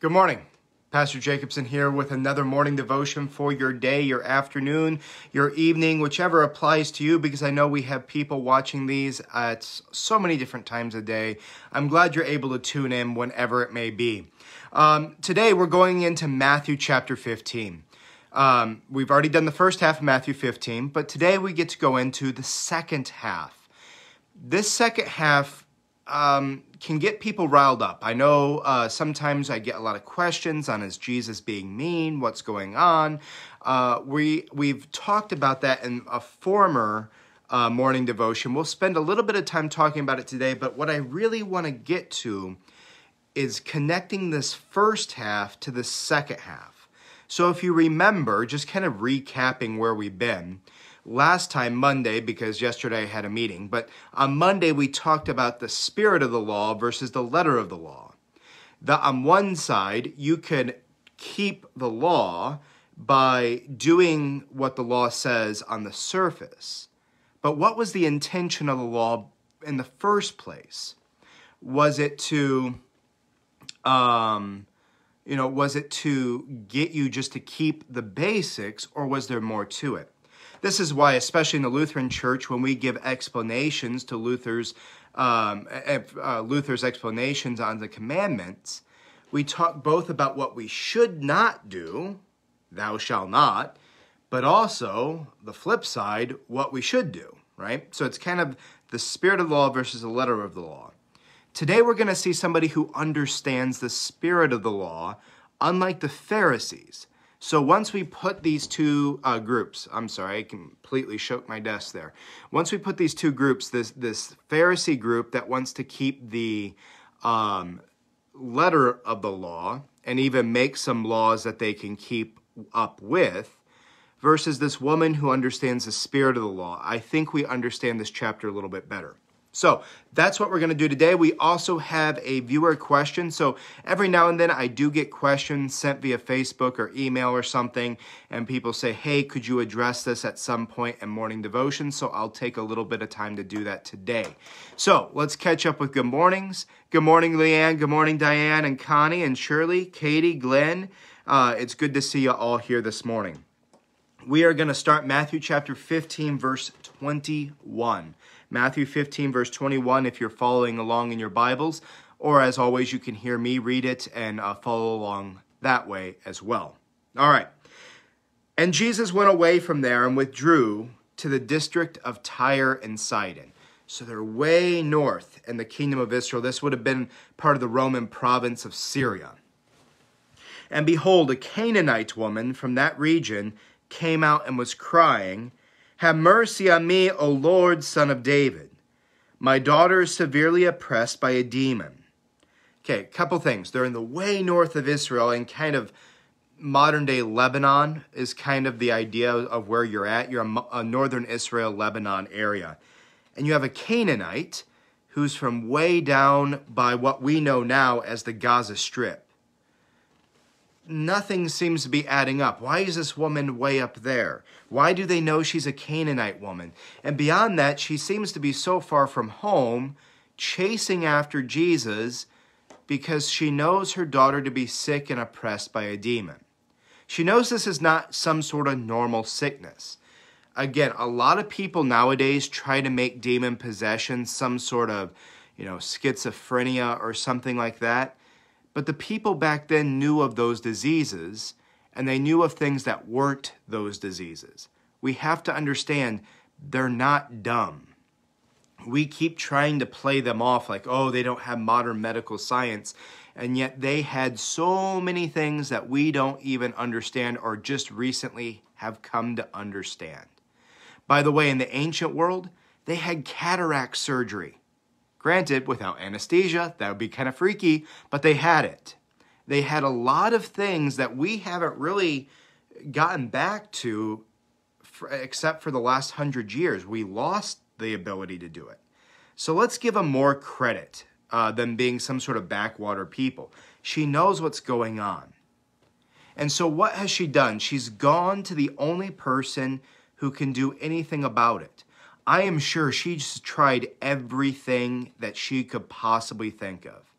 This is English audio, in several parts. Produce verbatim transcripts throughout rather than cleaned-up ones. Good morning. Pastor Jacobson here with another morning devotion for your day, your afternoon, your evening, whichever applies to you, because I know we have people watching these at so many different times a day. I'm glad you're able to tune in whenever it may be. Um, today, we're going into Matthew chapter fifteen. Um, we've already done the first half of Matthew fifteen, but today we get to go into the second half. This second half Um, can get people riled up. I know uh, sometimes I get a lot of questions on, is Jesus being mean? What's going on? Uh, we, we've talked about that in a former uh, morning devotion. We'll spend a little bit of time talking about it today, but what I really want to get to is connecting this first half to the second half. So if you remember, just kind of recapping where we've been, last time, Monday, because yesterday I had a meeting, but on Monday we talked about the spirit of the law versus the letter of the law. The, on one side, you can keep the law by doing what the law says on the surface. But what was the intention of the law in the first place? Was it to, um, you know, was it to get you just to keep the basics, or was there more to it? This is why, especially in the Lutheran Church, when we give explanations to Luther's um, uh, Luther's explanations on the commandments, we talk both about what we should not do, thou shalt not, but also, the flip side, what we should do, right? So it's kind of the spirit of the law versus the letter of the law. Today we're going to see somebody who understands the spirit of the law, unlike the Pharisees. So once we put these two uh, groups, I'm sorry, I completely shook my desk there. Once we put these two groups, this this Pharisee group that wants to keep the um, letter of the law and even make some laws that they can keep up with, versus this woman who understands the spirit of the law, I think we understand this chapter a little bit better. So that's what we're going to do today. We also have a viewer question. So every now and then I do get questions sent via Facebook or email or something, and people say, hey, could you address this at some point in morning devotion? So I'll take a little bit of time to do that today. So let's catch up with good mornings. Good morning, Leanne. Good morning, Diane and Connie and Shirley, Katie, Glenn. Uh, it's good to see you all here this morning. We are going to start Matthew chapter fifteen, verse twenty-one. Matthew fifteen, verse twenty-one, if you're following along in your Bibles, or as always, you can hear me read it and uh, follow along that way as well. All right. And Jesus went away from there and withdrew to the district of Tyre and Sidon. So they're way north in the kingdom of Israel. This would have been part of the Roman province of Syria. And behold, a Canaanite woman from that region came out and was crying, "Have mercy on me, O Lord, son of David. My daughter is severely oppressed by a demon." Okay, a couple things. They're in the way north of Israel, and kind of modern-day Lebanon is kind of the idea of where you're at. You're a, a northern Israel, Lebanon area. And you have a Canaanite who's from way down by what we know now as the Gaza Strip. Nothing seems to be adding up. Why is this woman way up there? Why do they know she's a Canaanite woman? And beyond that, she seems to be so far from home, chasing after Jesus because she knows her daughter to be sick and oppressed by a demon. She knows this is not some sort of normal sickness. Again, a lot of people nowadays try to make demon possession some sort of, you know, schizophrenia or something like that. But the people back then knew of those diseases, and they knew of things that weren't those diseases. We have to understand they're not dumb. We keep trying to play them off like, oh, they don't have modern medical science, and yet they had so many things that we don't even understand or just recently have come to understand. By the way, in the ancient world, they had cataract surgery. Granted, without anesthesia, that would be kind of freaky, but they had it. They had a lot of things that we haven't really gotten back to, for, except for the last hundred years. We lost the ability to do it. So let's give them more credit uh, than being some sort of backwater people. She knows what's going on. And so what has she done? She's gone to the only person who can do anything about it. I am sure she's tried everything that she could possibly think of.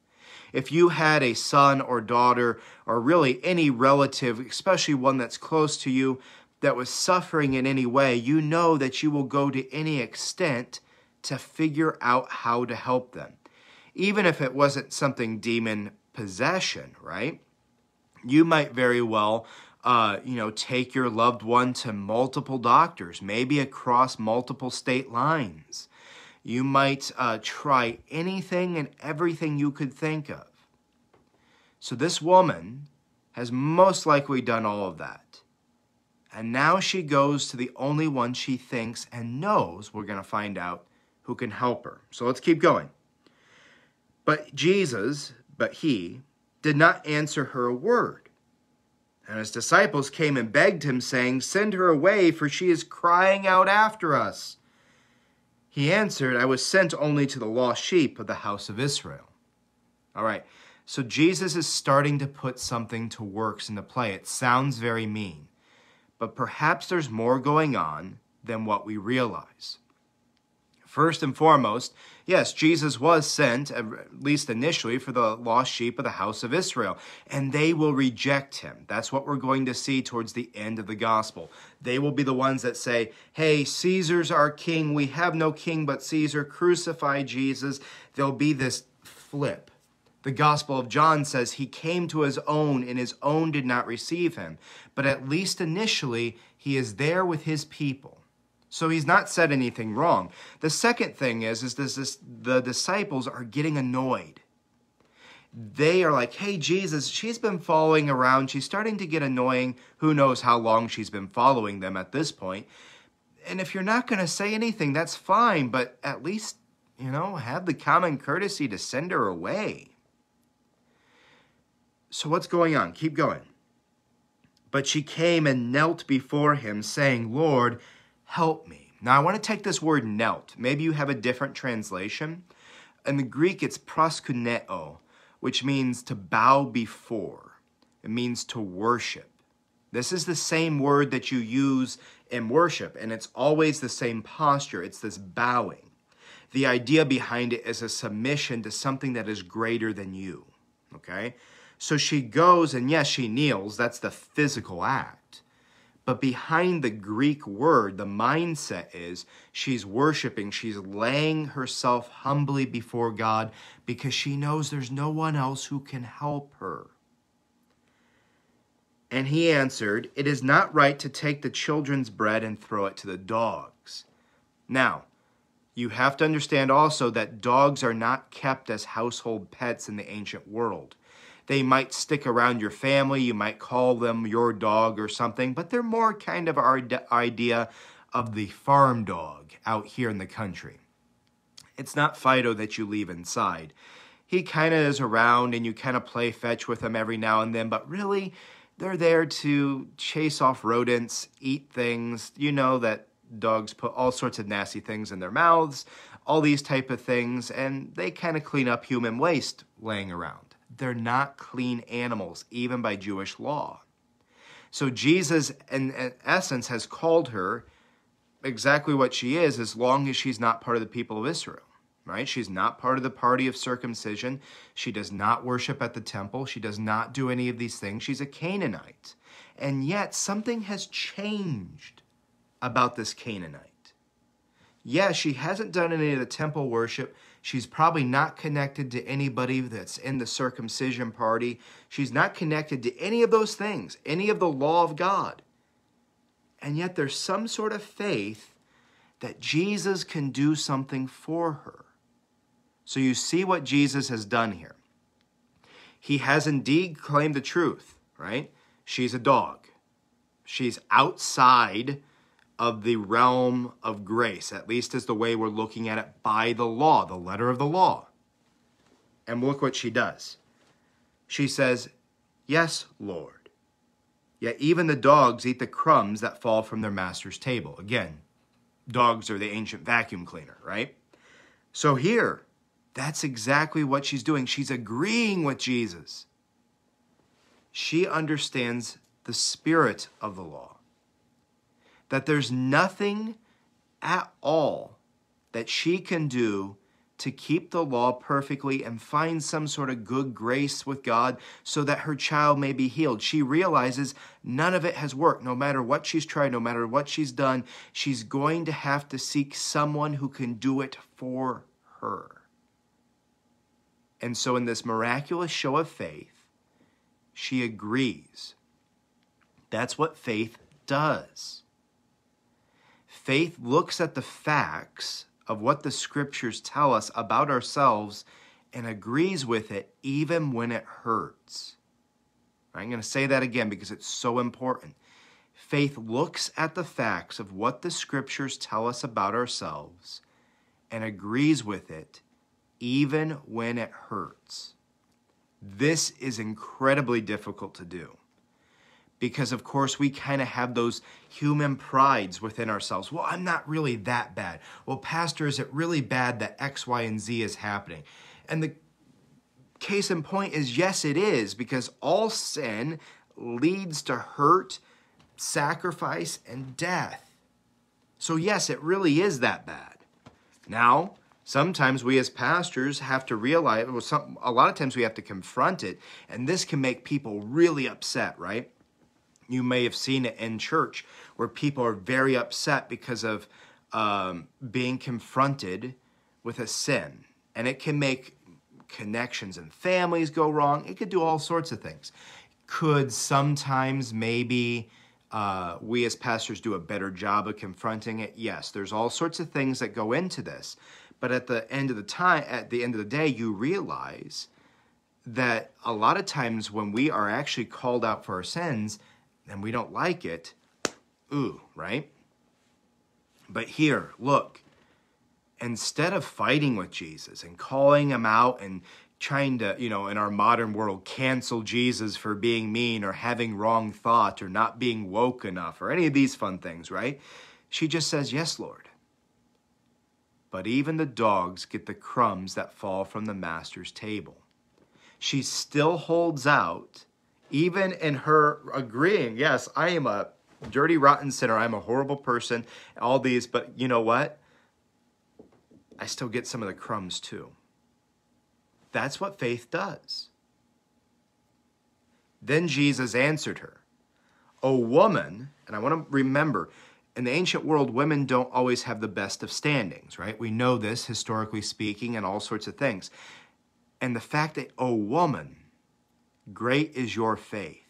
if you had a son or daughter or really any relative, especially one that's close to you, that was suffering in any way, you know that you will go to any extent to figure out how to help them. Even if it wasn't something demon possession, right? You might very well Uh, you know, take your loved one to multiple doctors, maybe across multiple state lines. You might uh, try anything and everything you could think of. So this woman has most likely done all of that. And now she goes to the only one she thinks and knows we're going to find out who can help her. So let's keep going. But Jesus, but he, did not answer her a word. And his disciples came and begged him, saying, "Send her away, for she is crying out after us." He answered, "I was sent only to the lost sheep of the house of Israel." All right, so Jesus is starting to put something to works into play. It sounds very mean, but perhaps there's more going on than what we realize. First and foremost, yes, Jesus was sent, at least initially, for the lost sheep of the house of Israel, and they will reject him. That's what we're going to see towards the end of the gospel. They will be the ones that say, "Hey, Caesar's our king. We have no king but Caesar. Crucify Jesus." There'll be this flip. The Gospel of John says he came to his own, and his own did not receive him. But at least initially, he is there with his people. So he's not said anything wrong. The second thing is, is this, this, the disciples are getting annoyed. They are like, "Hey, Jesus, she's been following around. She's starting to get annoying." Who knows how long she's been following them at this point. And if you're not going to say anything, that's fine. But at least, you know, have the common courtesy to send her away. So what's going on? Keep going. But she came and knelt before him, saying, "Lord, help me." Now, I want to take this word knelt. Maybe you have a different translation. In the Greek, it's proskuneo, which means to bow before. It means to worship. This is the same word that you use in worship, and it's always the same posture. It's this bowing. The idea behind it is a submission to something that is greater than you, okay? So she goes, and yes, she kneels. That's the physical act. But behind the Greek word, the mindset is she's worshiping. She's laying herself humbly before God because she knows there's no one else who can help her. And he answered, "It is not right to take the children's bread and throw it to the dogs." Now, you have to understand also that dogs are not kept as household pets in the ancient world. They might stick around your family. You might call them your dog or something, but they're more kind of our idea of the farm dog out here in the country. It's not Fido that you leave inside. He kind of is around and you kind of play fetch with him every now and then, but really they're there to chase off rodents, eat things. You know that dogs put all sorts of nasty things in their mouths, all these type of things, and they kind of clean up human waste laying around. They're not clean animals, even by Jewish law. So Jesus, in, in essence, has called her exactly what she is, as long as she's not part of the people of Israel, right? She's not part of the party of circumcision. She does not worship at the temple. She does not do any of these things. She's a Canaanite. And yet, something has changed about this Canaanite. Yeah, she hasn't done any of the temple worship. She's probably not connected to anybody that's in the circumcision party. She's not connected to any of those things, any of the law of God. And yet there's some sort of faith that Jesus can do something for her. So you see what Jesus has done here. He has indeed claimed the truth, right? She's a dog. She's outside of the realm of grace, at least is the way we're looking at it by the law, the letter of the law. And look what she does. She says, "Yes, Lord. Yet even the dogs eat the crumbs that fall from their master's table." Again, dogs are the ancient vacuum cleaner, right? So here, that's exactly what she's doing. She's agreeing with Jesus. She understands the spirit of the law. That there's nothing at all that she can do to keep the law perfectly and find some sort of good grace with God so that her child may be healed. She realizes none of it has worked. No matter what she's tried, no matter what she's done, she's going to have to seek someone who can do it for her. And so in this miraculous show of faith, she agrees. That's what faith does. Faith looks at the facts of what the scriptures tell us about ourselves and agrees with it even when it hurts. I'm going to say that again because it's so important. Faith looks at the facts of what the scriptures tell us about ourselves and agrees with it even when it hurts. This is incredibly difficult to do because, of course, we kind of have those human prides within ourselves. Well, I'm not really that bad. Well, Pastor, is it really bad that X, Y, and Z is happening? And the case in point is, yes, it is, because all sin leads to hurt, sacrifice, and death. So, yes, it really is that bad. Now, sometimes we as pastors have to realize, well, some, a lot of times we have to confront it, and this can make people really upset, right? You may have seen it in church where people are very upset because of um, being confronted with a sin. And it can make connections and families go wrong. It could do all sorts of things. Could sometimes maybe uh, we as pastors do a better job of confronting it? Yes, there's all sorts of things that go into this. But at the end of the time, at the end of the day, you realize that a lot of times when we are actually called out for our sins, and we don't like it, ooh, right? But here, look, instead of fighting with Jesus and calling him out and trying to, you know, in our modern world, cancel Jesus for being mean or having wrong thought or not being woke enough or any of these fun things, right? She just says, yes, Lord. But even the dogs get the crumbs that fall from the master's table. She still holds out. Even in her agreeing, yes, I am a dirty, rotten sinner. I'm a horrible person, all these. But you know what? I still get some of the crumbs too. That's what faith does. Then Jesus answered her. A woman, and I want to remember, in the ancient world, women don't always have the best of standings, right? We know this, historically speaking, and all sorts of things. And the fact that a woman, great is your faith.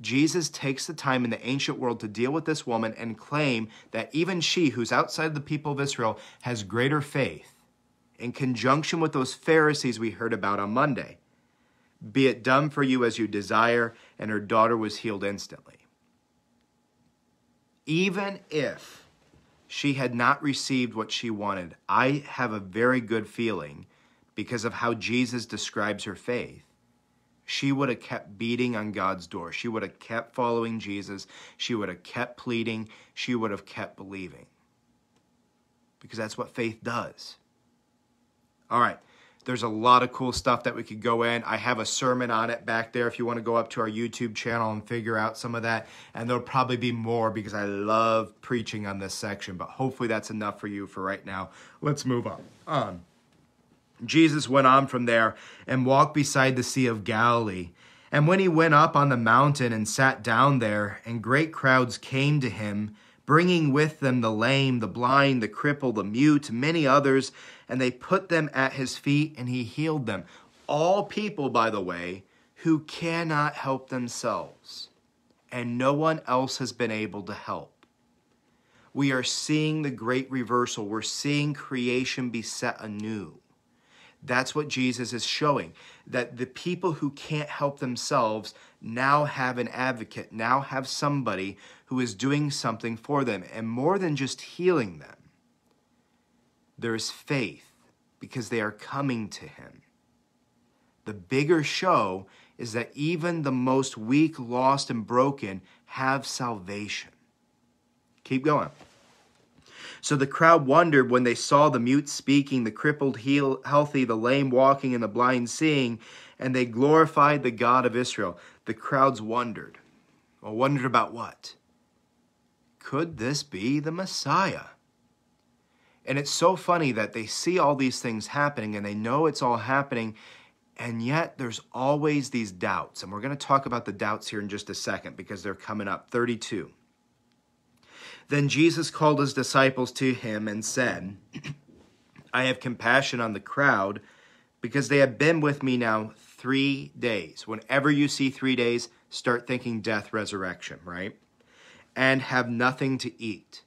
Jesus takes the time in the ancient world to deal with this woman and claim that even she, who's outside the people of Israel, has greater faith, in conjunction with those Pharisees we heard about on Monday. Be it done for you as you desire, and her daughter was healed instantly. Even if she had not received what she wanted, I have a very good feeling, because of how Jesus describes her faith, she would have kept beating on God's door. She would have kept following Jesus. She would have kept pleading. She would have kept believing. Because that's what faith does. All right. There's a lot of cool stuff that we could go in. I have a sermon on it back there if you want to go up to our YouTube channel and figure out some of that. And there'll probably be more because I love preaching on this section. But hopefully that's enough for you for right now. Let's move on. Um, Jesus went on from there and walked beside the Sea of Galilee. And when he went up on the mountain and sat down there, and great crowds came to him, bringing with them the lame, the blind, the crippled, the mute, many others, and they put them at his feet, and he healed them. All people, by the way, who cannot help themselves, and no one else has been able to help. We are seeing the great reversal. We're seeing creation be set anew. That's what Jesus is showing, that the people who can't help themselves now have an advocate, now have somebody who is doing something for them. And more than just healing them, there is faith because they are coming to him. The bigger show is that even the most weak, lost, and broken have salvation. Keep going. So the crowd wondered when they saw the mute speaking, the crippled heal, healthy, the lame walking, and the blind seeing, and they glorified the God of Israel. The crowds wondered. Well, wondered about what? Could this be the Messiah? And it's so funny that they see all these things happening and they know it's all happening, and yet there's always these doubts. And we're going to talk about the doubts here in just a second because they're coming up. thirty-two. Then Jesus called his disciples to him and said, I have compassion on the crowd because they have been with me now three days. Whenever you see three days, start thinking death, resurrection, right? And have nothing to eat.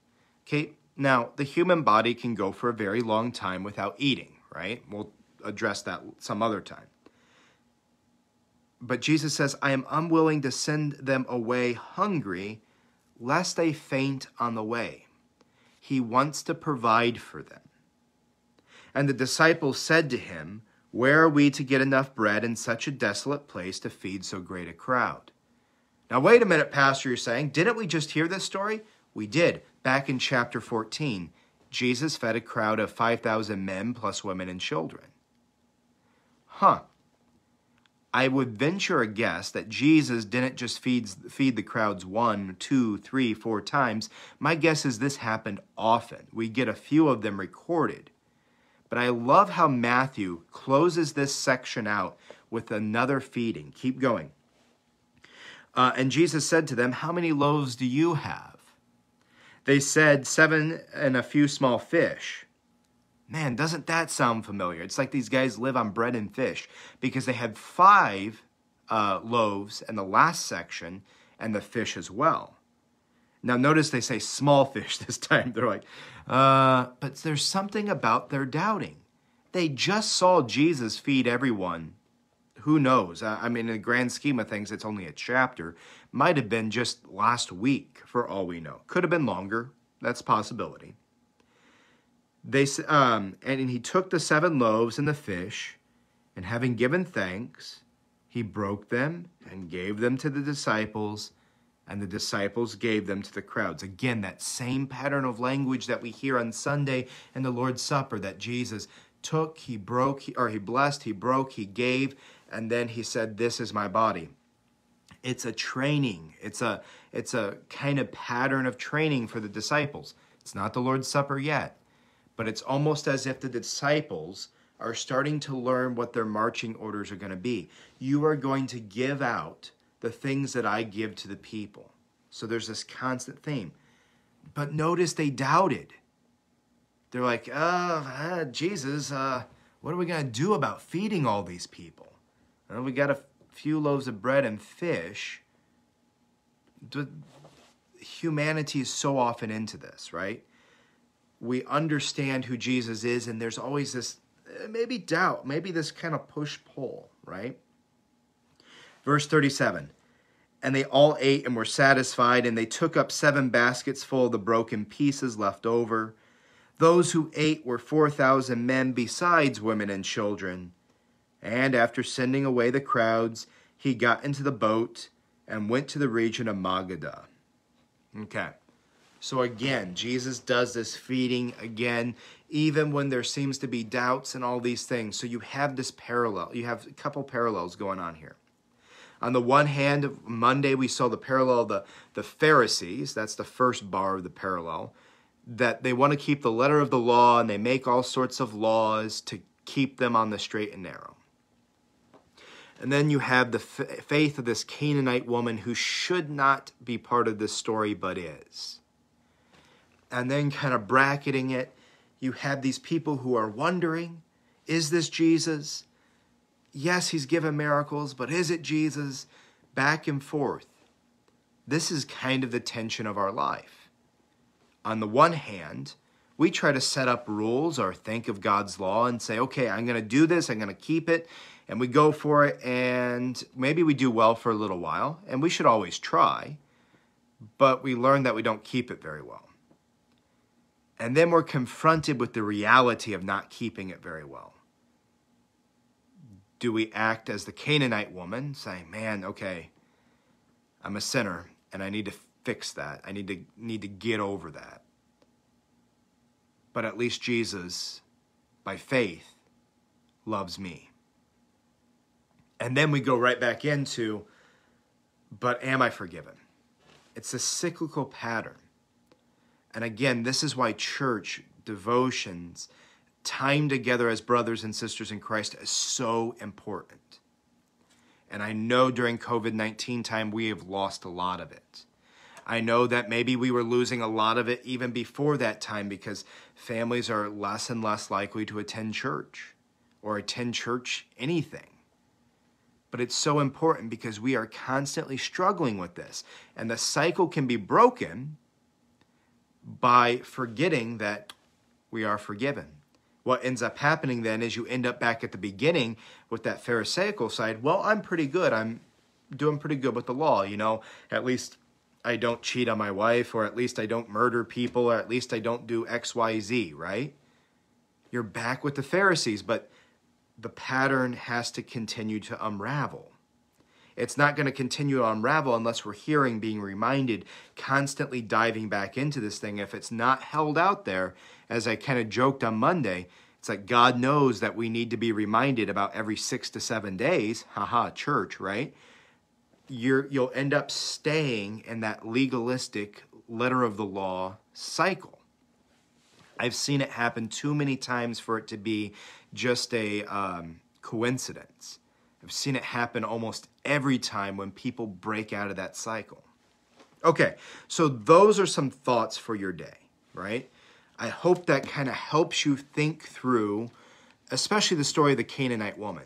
Okay, now the human body can go for a very long time without eating, right? We'll address that some other time. But Jesus says, I am unwilling to send them away hungry, lest they faint on the way. He wants to provide for them. And the disciples said to him, where are we to get enough bread in such a desolate place to feed so great a crowd? Now, wait a minute, Pastor, you're saying, didn't we just hear this story? We did. Back in chapter fourteen, Jesus fed a crowd of five thousand men plus women and children. Huh. I would venture a guess that Jesus didn't just feed, feed the crowds one, two, three, four times. My guess is this happened often. We get a few of them recorded. But I love how Matthew closes this section out with another feeding. Keep going. Uh, and Jesus said to them, how many loaves do you have? They said, seven and a few small fish. Man, doesn't that sound familiar? It's like these guys live on bread and fish because they had five uh, loaves in the last section and the fish as well. Now, notice they say small fish this time. They're like, uh, but there's something about their doubting. They just saw Jesus feed everyone. Who knows? I mean, in the grand scheme of things, it's only a chapter. Might have been just last week, for all we know. Could have been longer. That's a possibility. They, um, and he took the seven loaves and the fish, and having given thanks, he broke them and gave them to the disciples, and the disciples gave them to the crowds. Again, that same pattern of language that we hear on Sunday in the Lord's Supper, that Jesus took, he broke, or he blessed, he broke, he gave, and then he said, this is my body. It's a training. It's a, it's a kind of pattern of training for the disciples. It's not the Lord's Supper yet, but it's almost as if the disciples are starting to learn what their marching orders are going to be. You are going to give out the things that I give to the people. So there's this constant theme. But notice they doubted. They're like, oh, Jesus, uh, what are we going to do about feeding all these people? Well, we got a few loaves of bread and fish. Humanity is so often into this, right? We understand who Jesus is, and there's always this maybe doubt, maybe this kind of push-pull, right? Verse thirty-seven, and they all ate and were satisfied, and they took up seven baskets full of the broken pieces left over. Those who ate were four thousand men besides women and children. And after sending away the crowds, he got into the boat and went to the region of Magadah. Okay. So again, Jesus does this feeding again, even when there seems to be doubts and all these things. So you have this parallel. You have a couple parallels going on here. On the one hand, Monday we saw the parallel of the, the Pharisees. That's the first bar of the parallel. That they want to keep the letter of the law and they make all sorts of laws to keep them on the straight and narrow. And then you have the faith of this Canaanite woman who should not be part of this story, but is. And then kind of bracketing it, you have these people who are wondering, is this Jesus? Yes, he's given miracles, but is it Jesus? Back and forth. This is kind of the tension of our life. On the one hand, we try to set up rules or think of God's law and say, okay, I'm going to do this, I'm going to keep it. And we go for it, and maybe we do well for a little while, and we should always try, but we learn that we don't keep it very well. And then we're confronted with the reality of not keeping it very well. Do we act as the Canaanite woman, saying, man, okay, I'm a sinner, and I need to fix that. I need to, need to get over that. But at least Jesus, by faith, loves me. And then we go right back into, but am I forgiven? It's a cyclical pattern. And again, this is why church devotions, time together as brothers and sisters in Christ is so important. And I know during COVID nineteen time, we have lost a lot of it. I know that maybe we were losing a lot of it even before that time because families are less and less likely to attend church or attend church anything. But it's so important because we are constantly struggling with this. And the cycle can be broken by forgetting that we are forgiven. What ends up happening then is you end up back at the beginning with that Pharisaical side. Well, I'm pretty good. I'm doing pretty good with the law, you know, at least I don't cheat on my wife, or at least I don't murder people, or at least I don't do X, Y, Z, right? You're back with the Pharisees, but the pattern has to continue to unravel. It's not going to continue to unravel unless we're hearing, being reminded, constantly diving back into this thing. If it's not held out there, as I kind of joked on Monday, it's like God knows that we need to be reminded about every six to seven days, haha, church, right? You're, you'll end up staying in that legalistic letter of the law cycle. I've seen it happen too many times for it to be just a um, coincidence. I've seen it happen almost every time when people break out of that cycle. Okay, so those are some thoughts for your day, right? I hope that kind of helps you think through, especially the story of the Canaanite woman.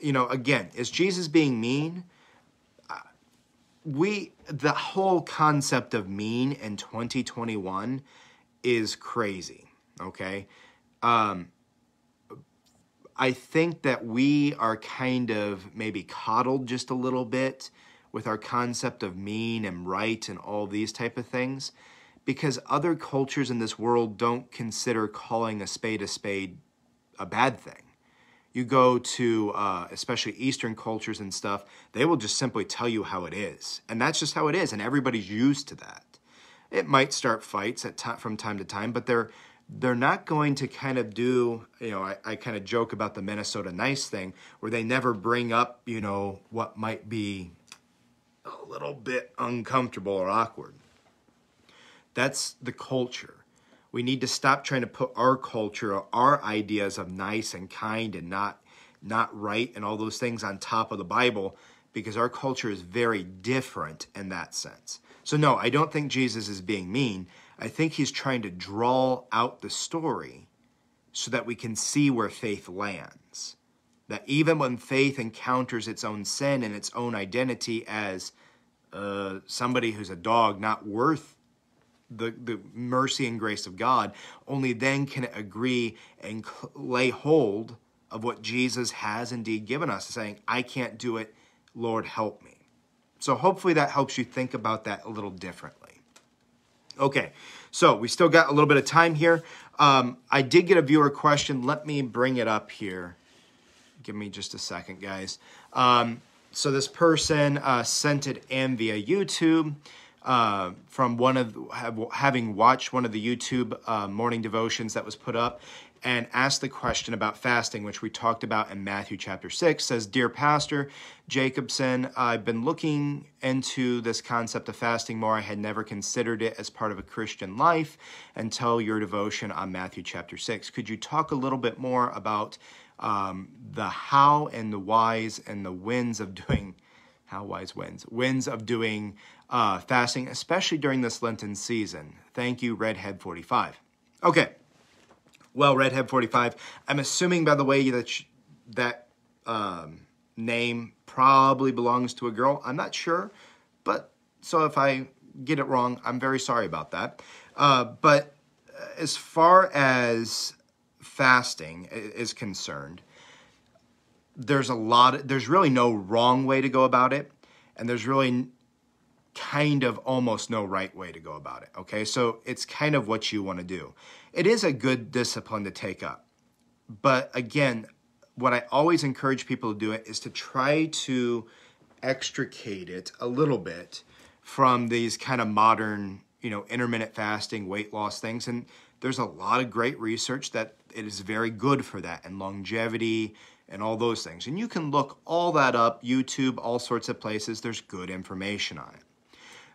You know, again, is Jesus being mean? We, the whole concept of mean in twenty twenty-one is crazy, okay? Um, I think that we are kind of maybe coddled just a little bit with our concept of mean and right and all these type of things because other cultures in this world don't consider calling a spade a spade a bad thing. You go to, uh, especially Eastern cultures and stuff, they will just simply tell you how it is. And that's just how it is, and everybody's used to that. It might start fights at from time to time, but they're they're not going to kind of do, you know, I, I kind of joke about the Minnesota nice thing, where they never bring up, you know, what might be a little bit uncomfortable or awkward. That's the culture. We need to stop trying to put our culture, or our ideas of nice and kind and not, not right and all those things on top of the Bible because our culture is very different in that sense. So no, I don't think Jesus is being mean. I think he's trying to draw out the story so that we can see where faith lands. That even when faith encounters its own sin and its own identity as uh, somebody who's a dog not worth The, the mercy and grace of God, only then can it agree and lay hold of what Jesus has indeed given us, saying, I can't do it, Lord, help me. So hopefully that helps you think about that a little differently. Okay, so we still got a little bit of time here. Um, I did get a viewer question. Let me bring it up here. Give me just a second, guys. Um, so this person uh, sent it in via YouTube. Uh, from one of having watched one of the YouTube uh, morning devotions that was put up and asked the question about fasting, which we talked about in Matthew chapter six, says, Dear Pastor Jacobson, I've been looking into this concept of fasting more. I had never considered it as part of a Christian life until your devotion on Matthew chapter six. Could you talk a little bit more about um, the how and the whys and the wins of doing How wise wins, wins of doing uh, fasting, especially during this Lenten season. Thank you, Redhead forty-five. Okay, well, Redhead forty-five, I'm assuming, by the way, that sh that um, name probably belongs to a girl. I'm not sure, but so if I get it wrong, I'm very sorry about that. Uh, but as far as fasting is concerned, There's a lot, of, there's really no wrong way to go about it. And there's really kind of almost no right way to go about it. Okay. So it's kind of what you want to do. It is a good discipline to take up. But again, what I always encourage people to do it is to try to extricate it a little bit from these kind of modern, you know, intermittent fasting, weight loss things. And there's a lot of great research that it is very good for that and longevity and all those things. And you can look all that up, YouTube, all sorts of places. There's good information on it.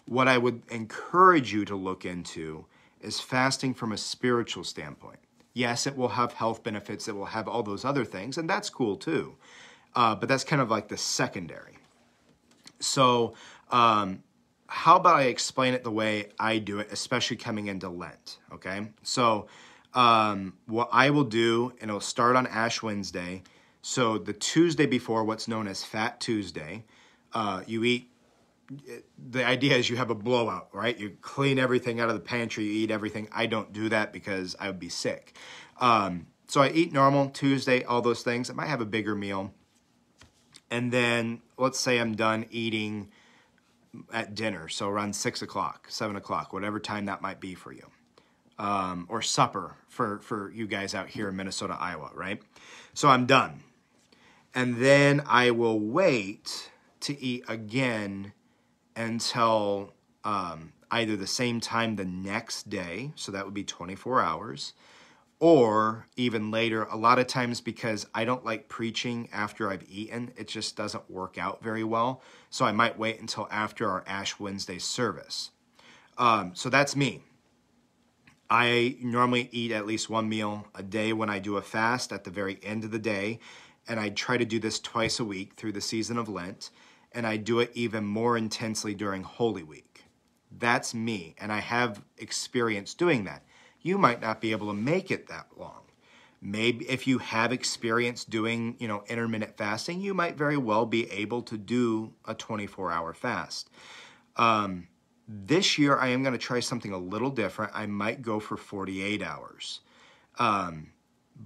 What I would encourage you to look into is fasting from a spiritual standpoint. Yes, it will have health benefits, it will have all those other things, and that's cool too. Uh, but that's kind of like the secondary. So um, how about I explain it the way I do it, especially coming into Lent, okay? So um, what I will do, and it'll start on Ash Wednesday, so the Tuesday before, what's known as Fat Tuesday, uh, you eat, the idea is you have a blowout, right? You clean everything out of the pantry, you eat everything. I don't do that because I would be sick. Um, so I eat normal Tuesday, all those things. I might have a bigger meal. And then let's say I'm done eating at dinner, so around six o'clock, seven o'clock, whatever time that might be for you. Um, or supper for, for you guys out here in Minnesota, Iowa, right? So I'm done. And then I will wait to eat again until um, either the same time the next day, so that would be twenty-four hours, or even later. A lot of times, because I don't like preaching after I've eaten, it just doesn't work out very well. So I might wait until after our Ash Wednesday service. Um, so that's me. I normally eat at least one meal a day when I do a fast at the very end of the day. And I try to do this twice a week through the season of Lent. And I do it even more intensely during Holy Week. That's me. And I have experience doing that. You might not be able to make it that long. Maybe if you have experience doing, you know, intermittent fasting, you might very well be able to do a twenty-four hour fast. Um, this year, I am going to try something a little different. I might go for forty-eight hours. Um,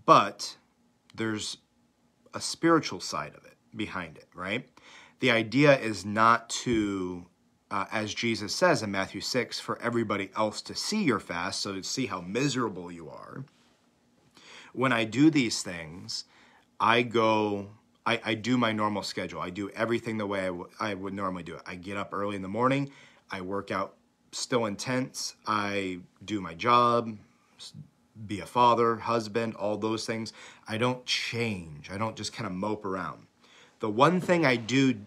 but there's a spiritual side of it behind it, right? The idea is not to, uh, as Jesus says in Matthew six, for everybody else to see your fast, so to see how miserable you are. When I do these things, I go, I, I do my normal schedule. I do everything the way I, w I would normally do it. I get up early in the morning. I work out still intense. I do my job, be a father, husband, all those things. I don't change. I don't just kind of mope around. The one thing I do,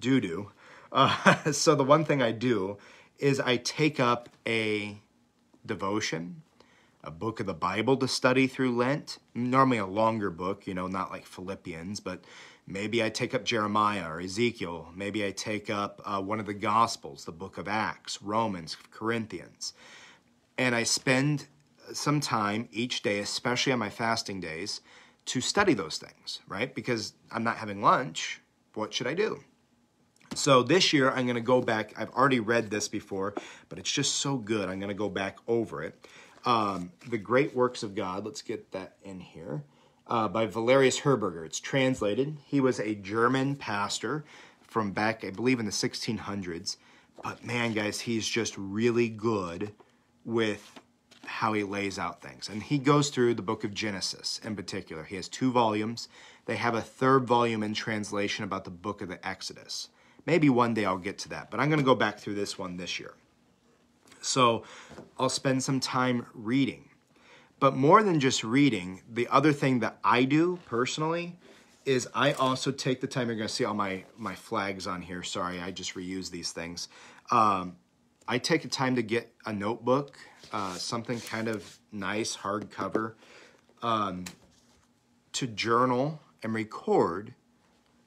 do, do, uh, so the one thing I do is I take up a devotion, a book of the Bible to study through Lent, normally a longer book, you know, not like Philippians, but maybe I take up Jeremiah or Ezekiel. Maybe I take up uh, one of the Gospels, the book of Acts, Romans, Corinthians, and I spend some time each day, especially on my fasting days, to study those things, right? Because I'm not having lunch, what should I do? So this year, I'm gonna go back. I've already read this before, but it's just so good. I'm gonna go back over it. Um, The Great Works of God, let's get that in here, uh, by Valerius Herberger. It's translated. He was a German pastor from back, I believe, in the sixteen hundreds. But man, guys, he's just really good with how he lays out things. And he goes through the book of Genesis in particular. He has two volumes. They have a third volume in translation about the book of the Exodus. Maybe one day I'll get to that, but I'm going to go back through this one this year. So I'll spend some time reading. But more than just reading, the other thing that I do personally is I also take the time, you're going to see all my, my flags on here. Sorry, I just reuse these things. Um, I take the time to get a notebook, uh, something kind of nice, hardcover, um, to journal and record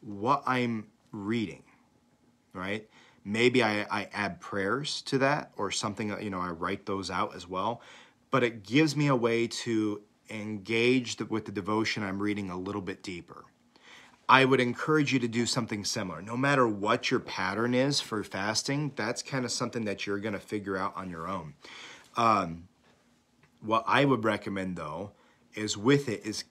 what I'm reading, right? Maybe I, I add prayers to that or something, you know, I write those out as well. But it gives me a way to engage the, with the devotion I'm reading a little bit deeper. I would encourage you to do something similar. No matter what your pattern is for fasting, that's kind of something that you're going to figure out on your own. Um, what I would recommend, though, is with it is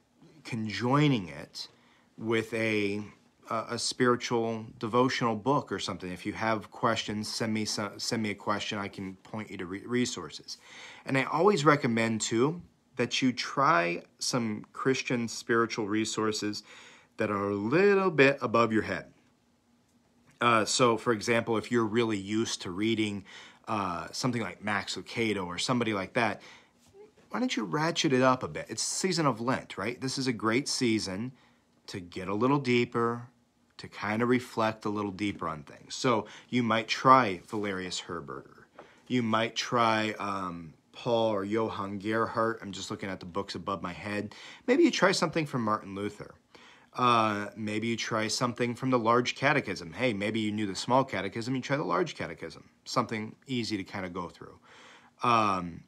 conjoining it with a, a, a spiritual devotional book or something. If you have questions, send me, some, send me a question. I can point you to re resources. And I always recommend, too, that you try some Christian spiritual resources that are a little bit above your head. Uh, so, for example, if you're really used to reading uh, something like Max Lucado or somebody like that, why don't you ratchet it up a bit? It's the season of Lent, right? This is a great season to get a little deeper, to kind of reflect a little deeper on things. So you might try Valerius Herberger. You might try um, Paul or Johann Gerhardt. I'm just looking at the books above my head. Maybe you try something from Martin Luther. Uh, maybe you try something from the large catechism. Hey, maybe you knew the small catechism, you try the large catechism. Something easy to kind of go through. Um,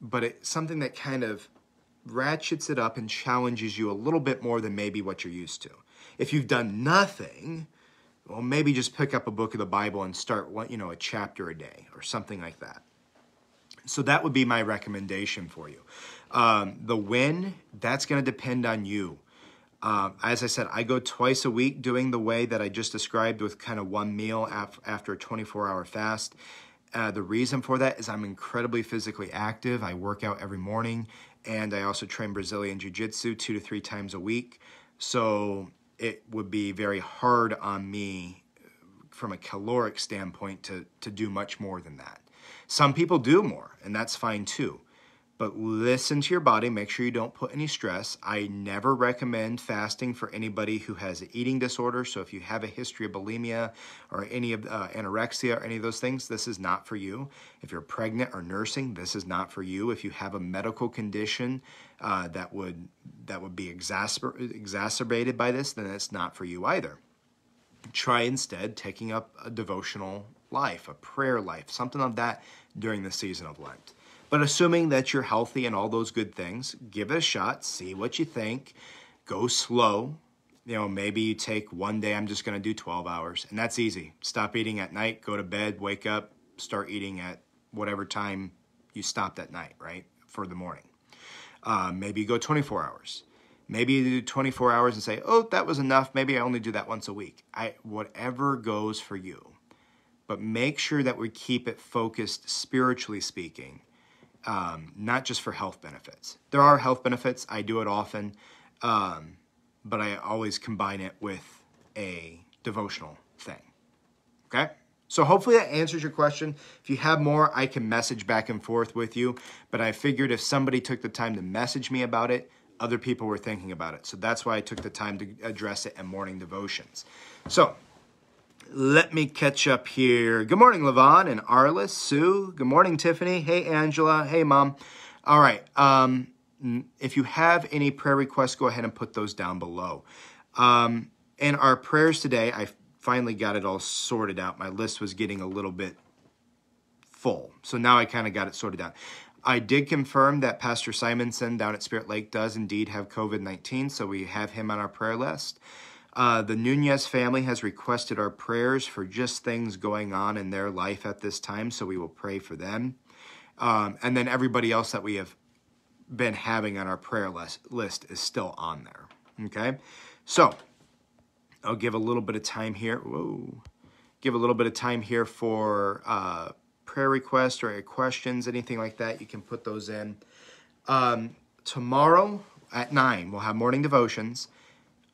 but it's something that kind of ratchets it up and challenges you a little bit more than maybe what you're used to. If you've done nothing, well, maybe just pick up a book of the Bible and start, you know, a chapter a day or something like that. So that would be my recommendation for you. Um, the when, that's going to depend on you. Uh, as I said, I go twice a week doing the way that I just described with kind of one meal af- after a twenty-four hour fast. Uh, the reason for that is I'm incredibly physically active. I work out every morning, and I also train Brazilian jiu-jitsu two to three times a week. So it would be very hard on me from a caloric standpoint to, to do much more than that. Some people do more, and that's fine too. But listen to your body. Make sure you don't put any stress. I never recommend fasting for anybody who has an eating disorder. So if you have a history of bulimia or any of uh, anorexia or any of those things, this is not for you. If you're pregnant or nursing, this is not for you. If you have a medical condition uh, that would that would be exasper- exacerbated by this, then it's not for you either. Try instead taking up a devotional life, a prayer life, something of that during the season of Lent. But assuming that you're healthy and all those good things, give it a shot, see what you think, go slow. You know, maybe you take one day, I'm just going to do twelve hours, and that's easy. Stop eating at night, go to bed, wake up, start eating at whatever time you stopped at night, right, for the morning. Uh, maybe you go twenty-four hours. Maybe you do twenty-four hours and say, oh, that was enough. Maybe I only do that once a week. I, whatever goes for you. But make sure that we keep it focused, spiritually speaking, um, not just for health benefits. There are health benefits. I do it often, um, but I always combine it with a devotional thing. Okay? So hopefully that answers your question. If you have more, I can message back and forth with you. But I figured if somebody took the time to message me about it, other people were thinking about it. So that's why I took the time to address it in morning devotions. So let me catch up here. Good morning, Levon and Arlis, Sue. Good morning, Tiffany. Hey, Angela. Hey, Mom. All right. Um, if you have any prayer requests, go ahead and put those down below. Um, in our prayers today, I finally got it all sorted out. My list was getting a little bit full. So now I kind of got it sorted out. I did confirm that Pastor Simonson down at Spirit Lake does indeed have COVID nineteen, so we have him on our prayer list. Uh, the Nunez family has requested our prayers for just things going on in their life at this time, so we will pray for them. Um, and then everybody else that we have been having on our prayer list, list is still on there, okay? So I'll give a little bit of time here. Whoa. Give a little bit of time here for uh, prayer requests or questions, anything like that. You can put those in. Um, tomorrow at nine, we'll have morning devotions.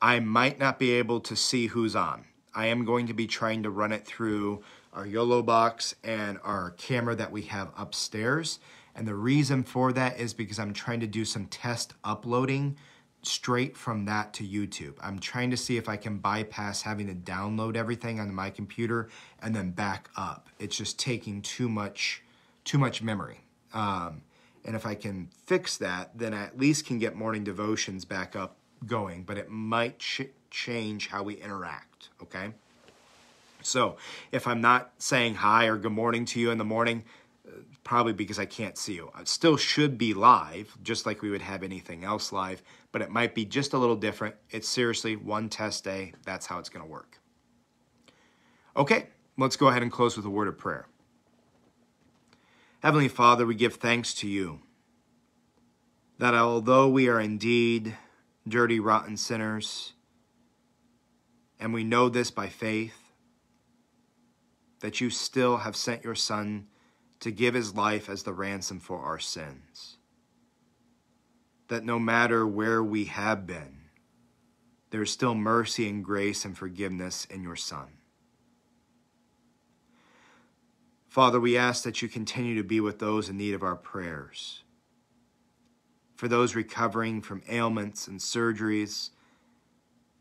I might not be able to see who's on. I am going to be trying to run it through our YOLO box and our camera that we have upstairs. And the reason for that is because I'm trying to do some test uploading straight from that to YouTube. I'm trying to see if I can bypass having to download everything onto my computer and then back up. It's just taking too much, too much memory. Um, and if I can fix that, then I at least can get morning devotions back up going, but it might ch- change how we interact, okay? So if I'm not saying hi or good morning to you in the morning, uh, probably because I can't see you. I still should be live, just like we would have anything else live, but it might be just a little different. It's seriously one test day. That's how it's going to work. Okay, let's go ahead and close with a word of prayer. Heavenly Father, we give thanks to you that although we are indeed dirty, rotten sinners, and we know this by faith, that you still have sent your Son to give his life as the ransom for our sins. That no matter where we have been, there's still mercy and grace and forgiveness in your Son. Father, we ask that you continue to be with those in need of our prayers. For those recovering from ailments and surgeries,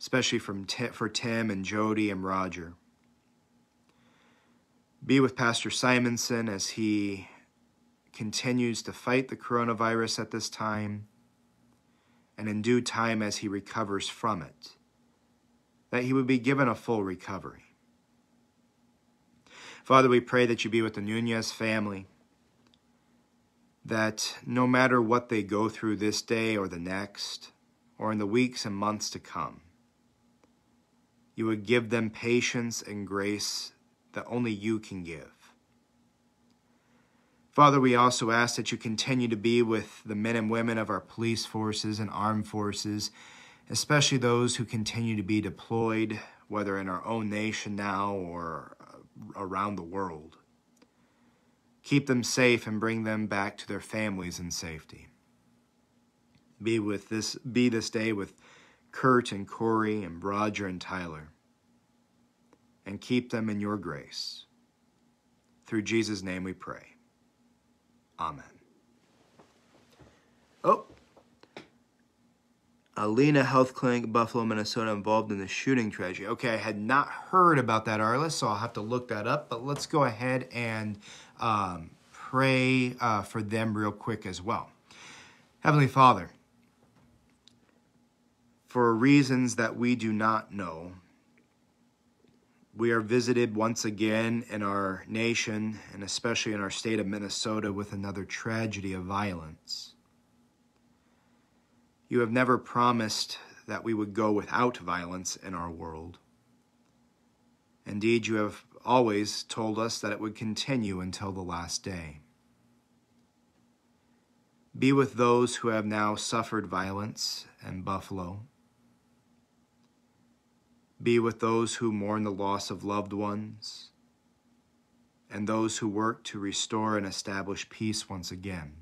especially from T- for Tim and Jody and Roger. Be with Pastor Simonson as he continues to fight the coronavirus at this time, and in due time as he recovers from it, that he would be given a full recovery. Father, we pray that you be with the Nunez family, that no matter what they go through this day or the next, or in the weeks and months to come, you would give them patience and grace that only you can give. Father, we also ask that you continue to be with the men and women of our police forces and armed forces, especially those who continue to be deployed, whether in our own nation now or around the world. Keep them safe and bring them back to their families in safety. Be with this be this day with Kurt and Corey and Roger and Tyler, and keep them in your grace. Through Jesus' name we pray. Amen. Oh, Alina Health Clinic, Buffalo, Minnesota, involved in the shooting tragedy. Okay, I had not heard about that, Arlis, so I'll have to look that up. But let's go ahead and um, pray uh, for them real quick as well. Heavenly Father, for reasons that we do not know, we are visited once again in our nation, and especially in our state of Minnesota, with another tragedy of violence. You have never promised that we would go without violence in our world. Indeed, you have always told us that it would continue until the last day. Be with those who have now suffered violence in Buffalo. Be with those who mourn the loss of loved ones and those who work to restore and establish peace once again.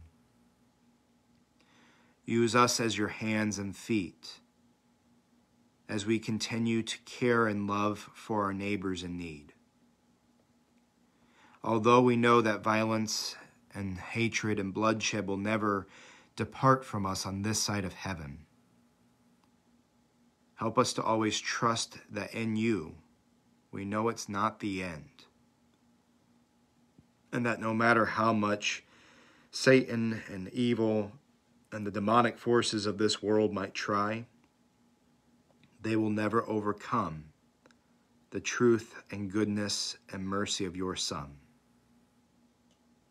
Use us as your hands and feet as we continue to care and love for our neighbors in need. Although we know that violence and hatred and bloodshed will never depart from us on this side of heaven, help us to always trust that in you, we know it's not the end, and that no matter how much Satan and evil and the demonic forces of this world might try, they will never overcome the truth and goodness and mercy of your Son.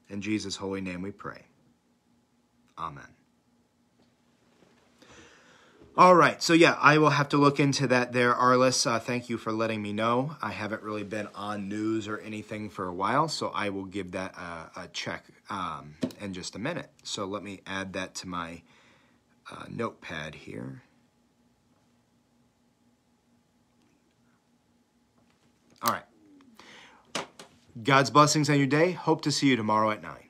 In Jesus' holy name we pray. Amen. All right, so yeah, I will have to look into that there, Arlis. Uh, thank you for letting me know. I haven't really been on news or anything for a while, so I will give that uh, a check um, in just a minute. So let me add that to my uh, notepad here. All right. God's blessings on your day. Hope to see you tomorrow at nine.